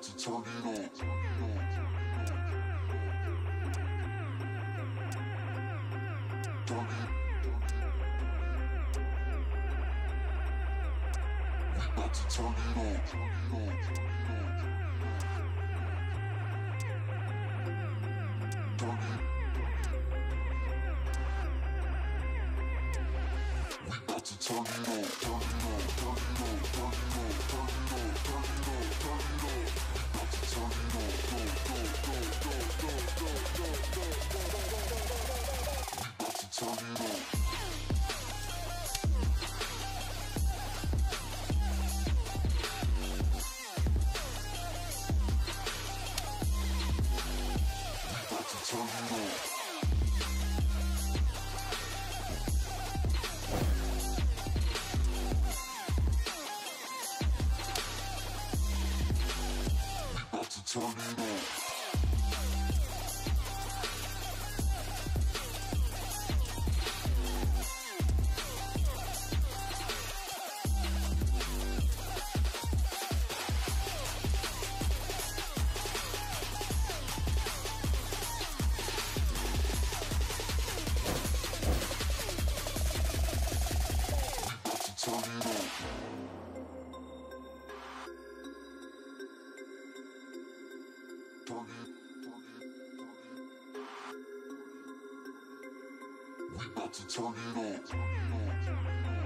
about to turn it on. We about to turn it on. We about to turn it on.